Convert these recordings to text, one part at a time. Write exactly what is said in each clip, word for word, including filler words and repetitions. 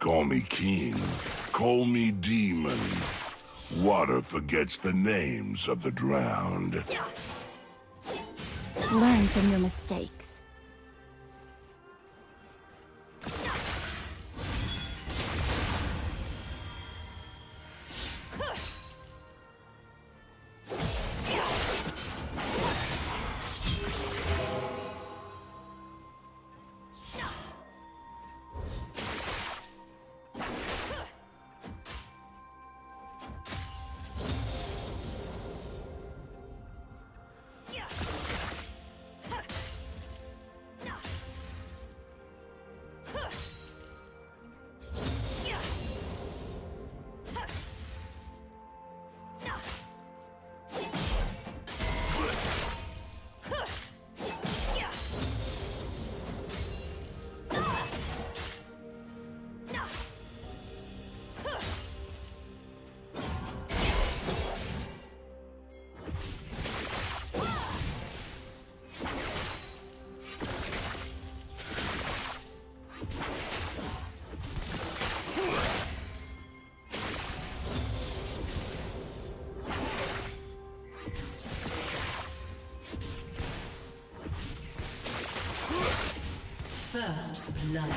Call me king, call me demon. Water forgets the names of the drowned. Learn from your mistakes. First blood.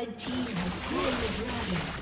Red team has slain the dragon.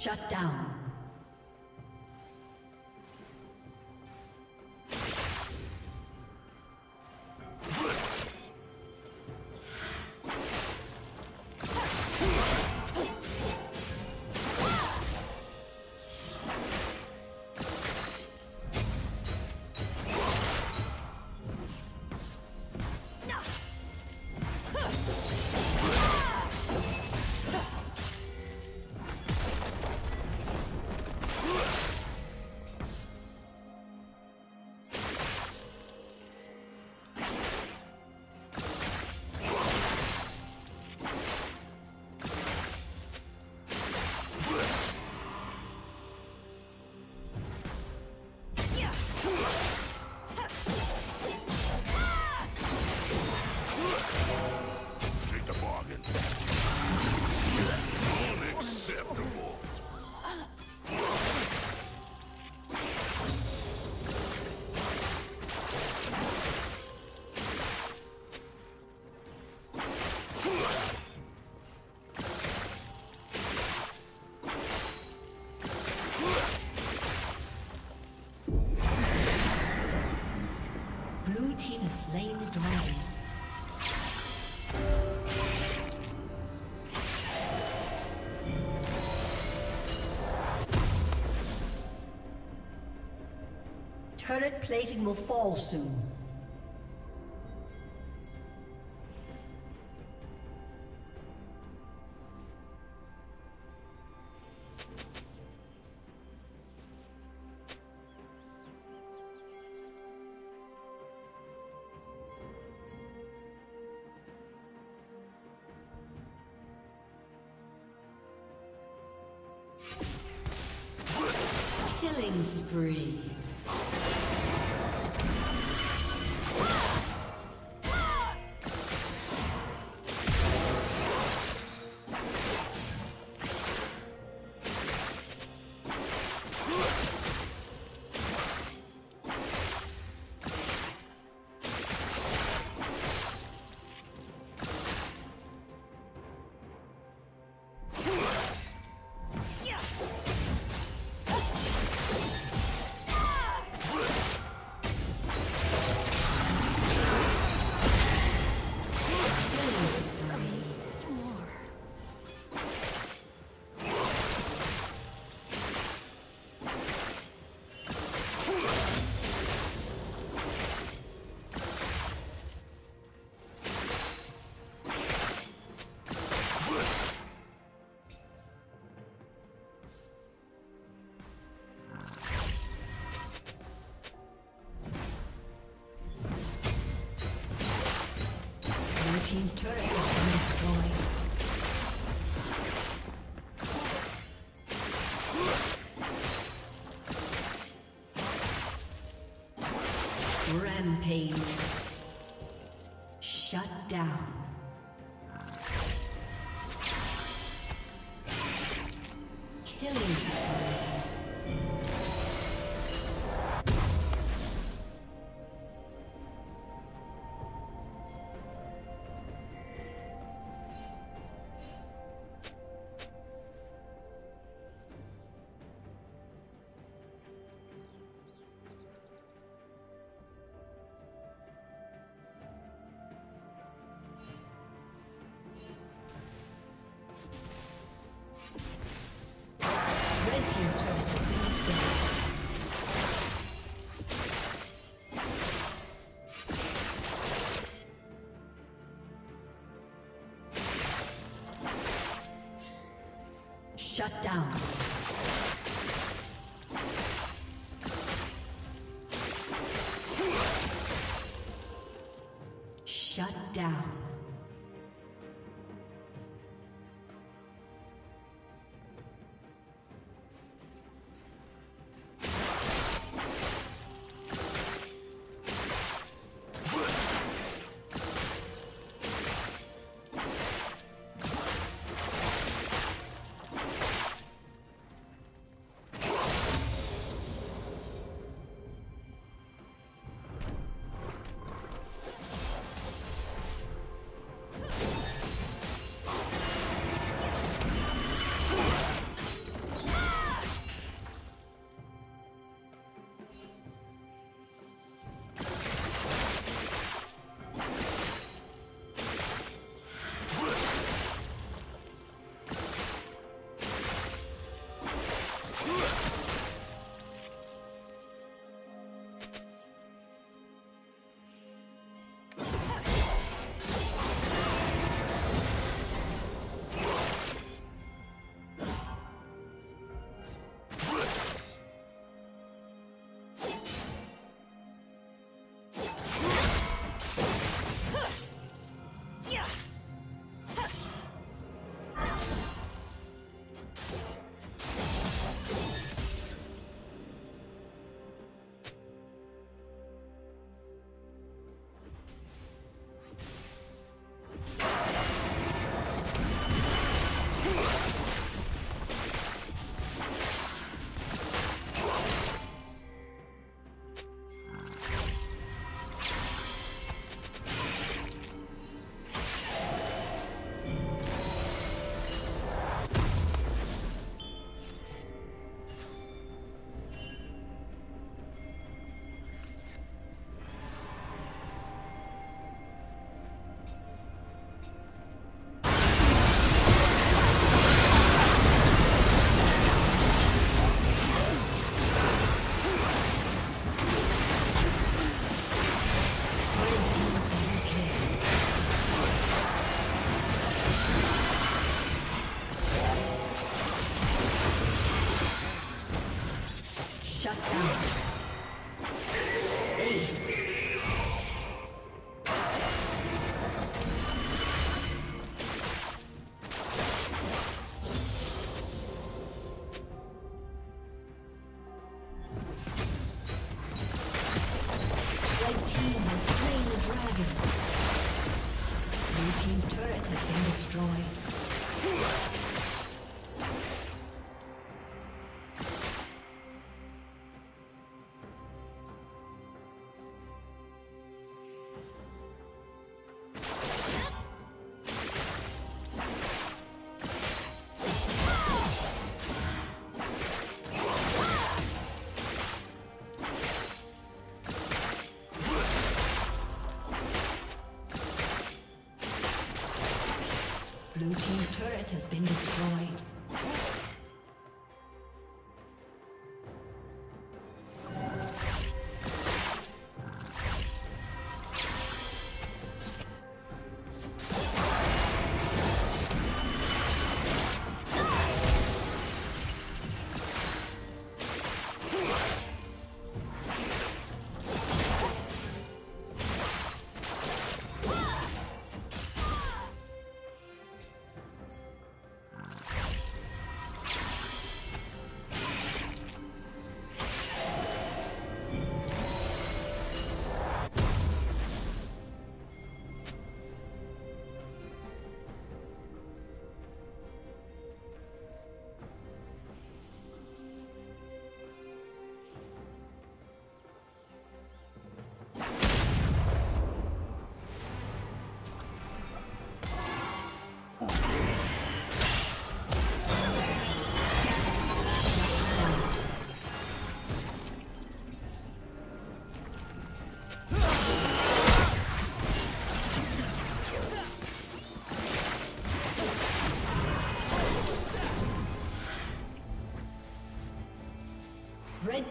Shut down. has slain the dragon. Turret plating will fall soon. Killing spree. Team's turret has been destroyed. Shut down. Shut down. Shut down. Ace. Blue team's turret has been destroyed. Red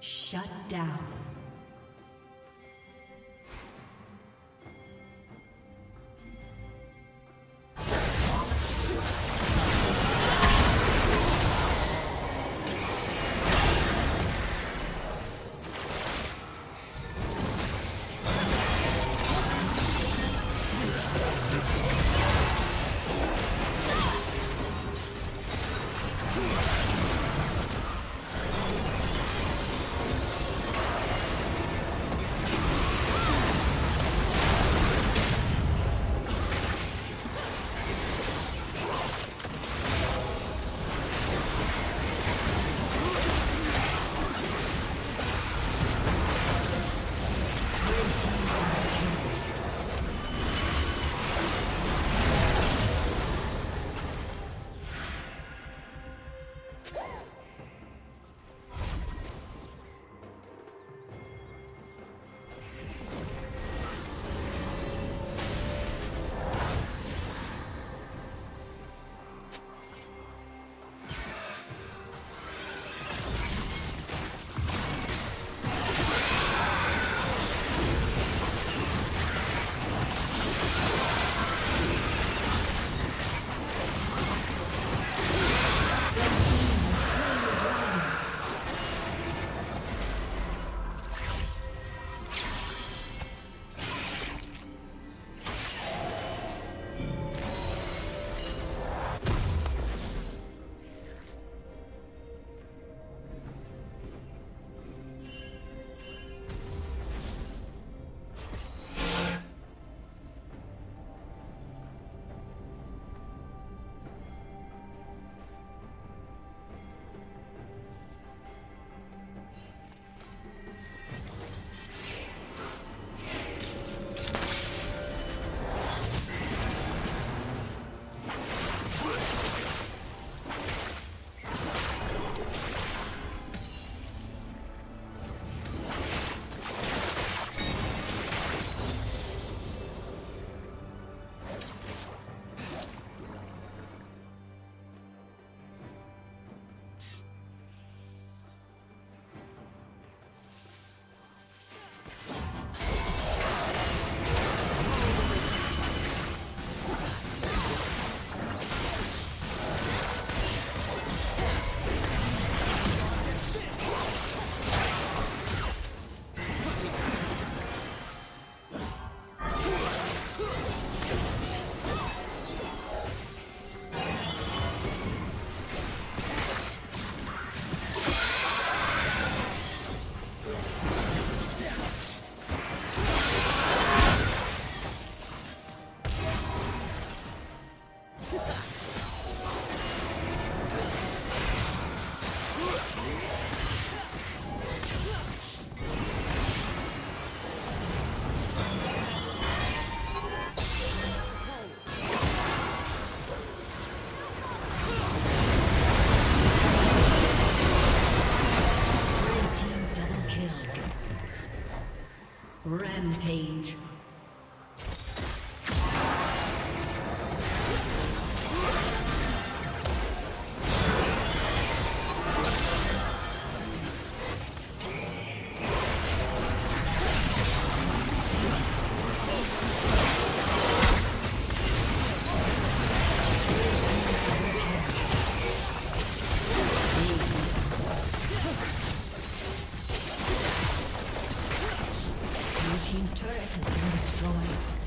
Shut down. Rampage. Team's turret has been destroyed.